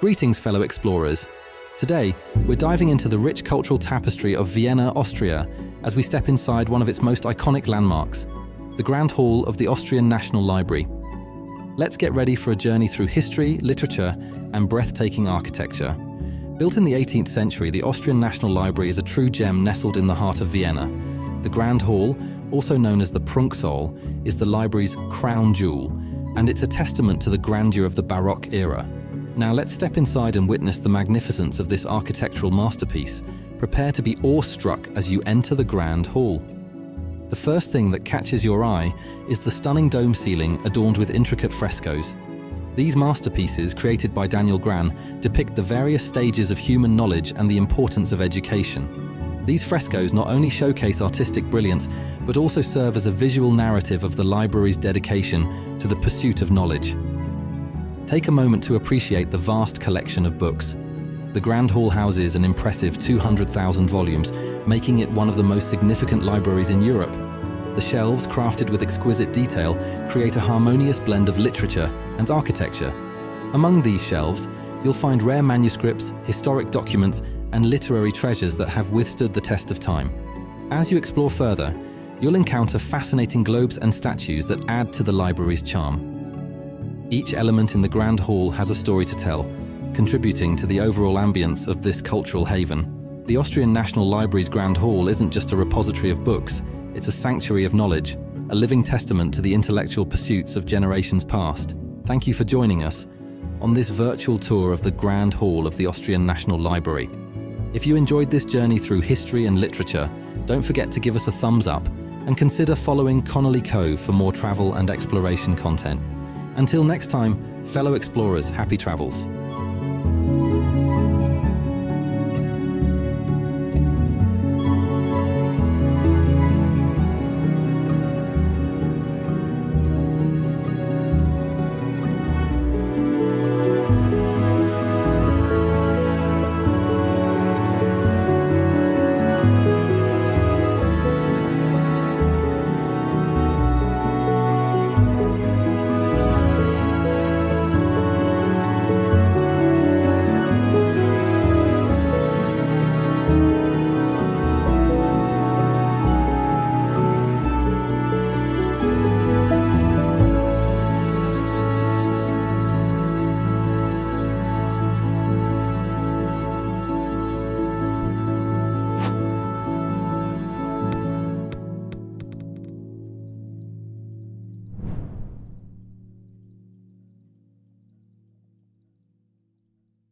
Greetings, fellow explorers. Today, we're diving into the rich cultural tapestry of Vienna, Austria, as we step inside one of its most iconic landmarks, the Grand Hall of the Austrian National Library. Let's get ready for a journey through history, literature, and breathtaking architecture. Built in the 18th century, the Austrian National Library is a true gem nestled in the heart of Vienna. The Grand Hall, also known as the Prunksaal, is the library's crown jewel, and it's a testament to the grandeur of the Baroque era. Now let's step inside and witness the magnificence of this architectural masterpiece. Prepare to be awestruck as you enter the Grand Hall. The first thing that catches your eye is the stunning dome ceiling adorned with intricate frescoes. These masterpieces, created by Daniel Gran, depict the various stages of human knowledge and the importance of education. These frescoes not only showcase artistic brilliance, but also serve as a visual narrative of the library's dedication to the pursuit of knowledge. Take a moment to appreciate the vast collection of books. The Grand Hall houses an impressive 200,000 volumes, making it one of the most significant libraries in Europe. The shelves, crafted with exquisite detail, create a harmonious blend of literature and architecture. Among these shelves, you'll find rare manuscripts, historic documents, and literary treasures that have withstood the test of time. As you explore further, you'll encounter fascinating globes and statues that add to the library's charm. Each element in the Grand Hall has a story to tell, contributing to the overall ambience of this cultural haven. The Austrian National Library's Grand Hall isn't just a repository of books, it's a sanctuary of knowledge, a living testament to the intellectual pursuits of generations past. Thank you for joining us on this virtual tour of the Grand Hall of the Austrian National Library. If you enjoyed this journey through history and literature, don't forget to give us a thumbs up and consider following Connolly Cove for more travel and exploration content. Until next time, fellow explorers, happy travels.